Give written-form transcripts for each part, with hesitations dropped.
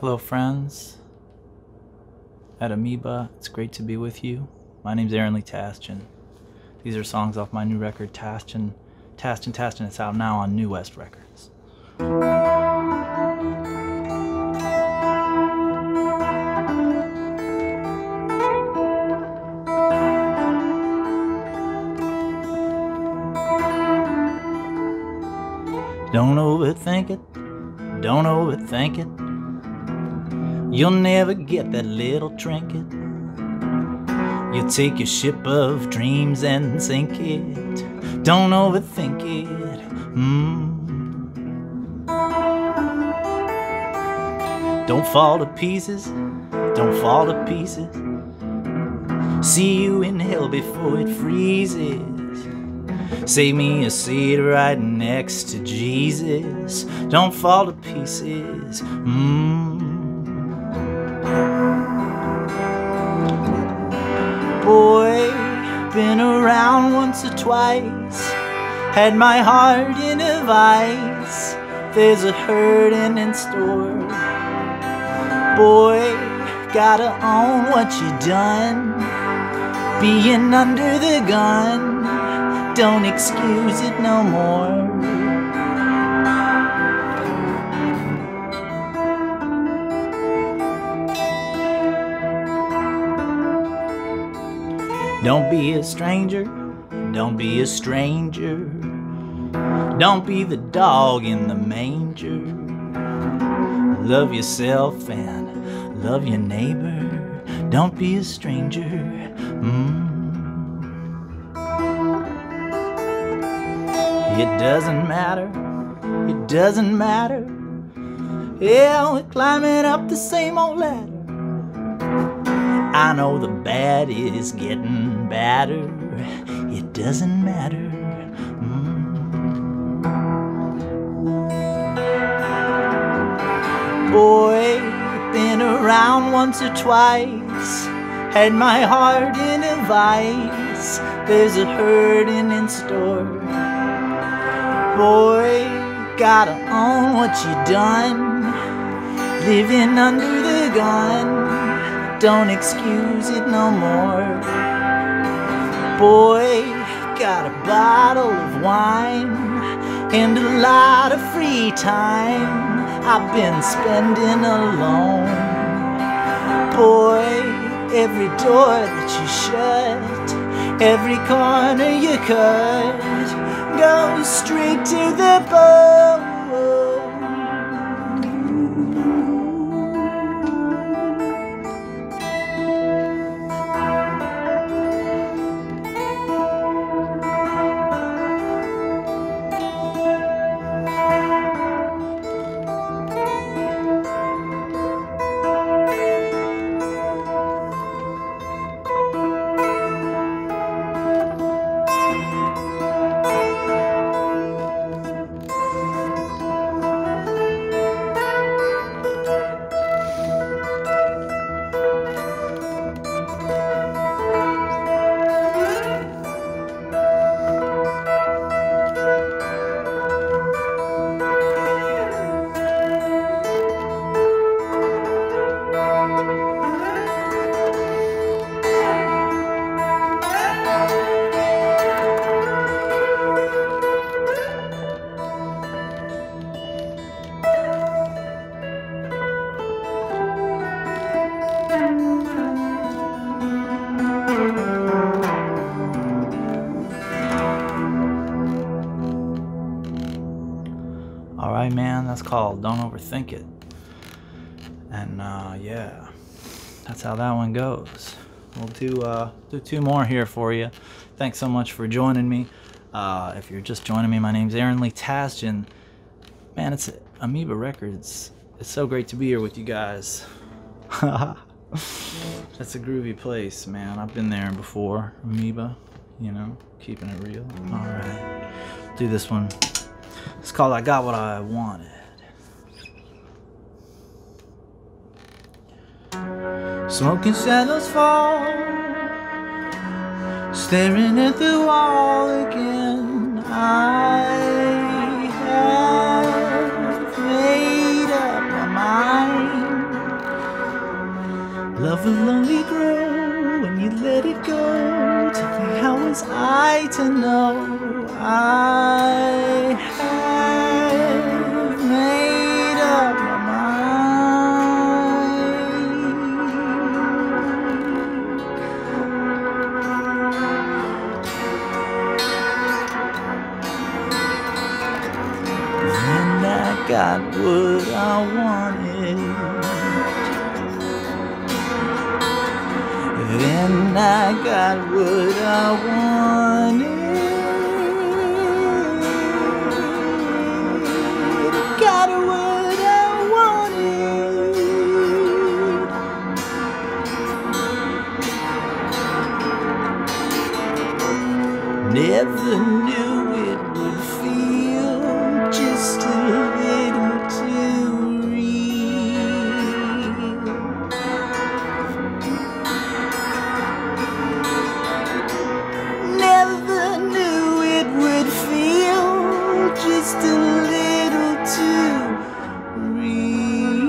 Hello friends, at Amoeba, it's great to be with you. My name's Aaron Lee Tasjan. These are songs off my new record, Tasjan! Tasjan! Tasjan! It's out now on New West Records. Don't overthink it, don't overthink it. You'll never get that little trinket. You'll take your ship of dreams and sink it. Don't overthink it. Don't fall to pieces, don't fall to pieces. See you in hell before it freezes. Save me a seat right next to Jesus. Don't fall to pieces. Boy, been around once or twice, had my heart in a vice. There's a hurting in store. Boy, gotta own what you done. Being under the gun, don't excuse it no more. Don't be a stranger, don't be a stranger. Don't be the dog in the manger. Love yourself and love your neighbor. Don't be a stranger. It doesn't matter, it doesn't matter. Yeah, we're climbing up the same old ladder. I know the bad is getting badder. It doesn't matter. Boy, been around once or twice, had my heart in a vice. There's a hurting in store. Boy, gotta own what you done. Living under the gun, don't excuse it no more. Boy, got a bottle of wine and a lot of free time I've been spending alone. Boy, every door that you shut, every corner you cut, go straight to the Alright man, that's called Don't Overthink It. And yeah, that's how that one goes. We'll do two more here for you. Thanks so much for joining me. If you're just joining me, my name's Aaron Lee Tasjan. Man, it's Amoeba Records. It's so great to be here with you guys. That's a groovy place, man. I've been there before, Amoeba, you know, keeping it real. Alright, do this one. It's called I Got What I Wanted. Smoking shadows fall, staring at the wall again. I have made up my mind. of a lonely girl when you let it go. Tell me, how was I to know I have made up my mind? And I got what I wanted. Then I got what I wanted. Got what I wanted. Never knew it would feel just a little too. Just a little too real.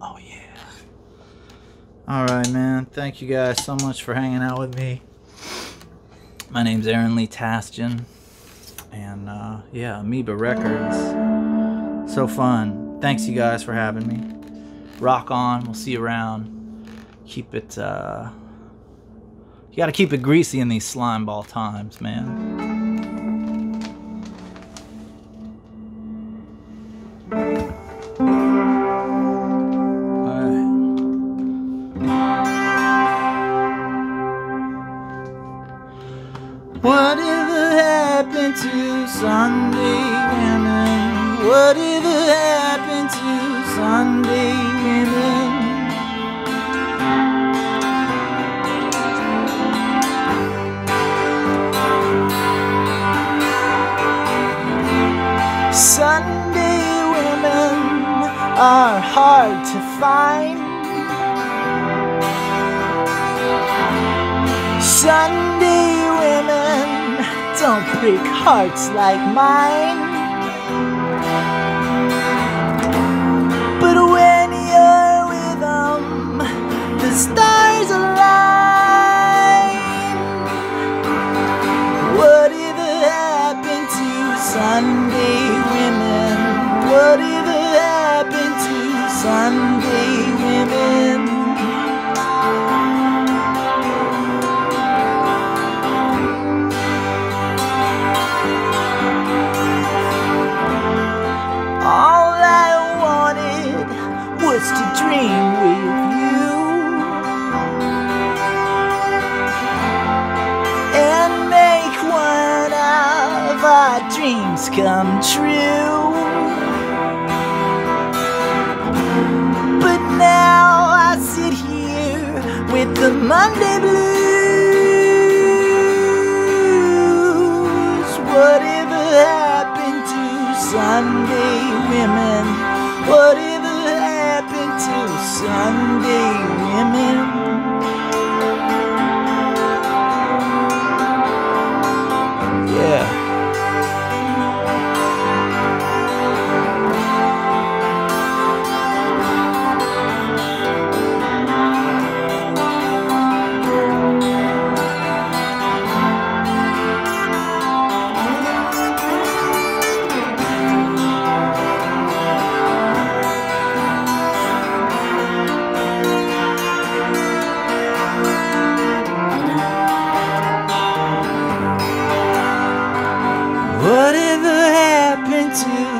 Oh yeah. Alright man, thank you guys so much for hanging out with me. My name's Aaron Lee Tasjan, and yeah, Amoeba Records. So fun. Thanks you guys for having me. Rock on, we'll see you around. Keep it you gotta keep it greasy in these slime ball times, man. Whatever happened to Sunday evening? Whatever happened to Sunday evening? Sunday women are hard to find. Sunday women don't break hearts like mine. But when you're with them, the stars align. Whatever happened to Sunday women? Whatever happened to Sunday women? To dream with you and make one of our dreams come true. But now I sit here with the Monday blues. Whatever happened to Sunday women? Whatever to Sunday women? Yeah.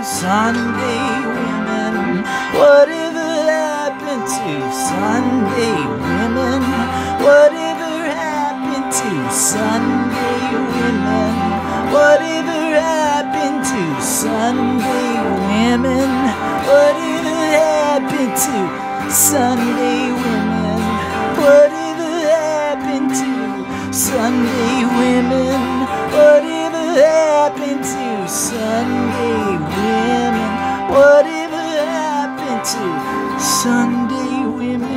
Sunday women, whatever happened to Sunday women? Whatever happened to Sunday women? Whatever happened women. What happened to Sunday women? What happened to Sunday women? What happened to Sunday women? What happened to Sunday women?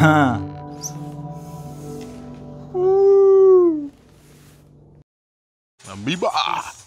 Huh. Amoeba.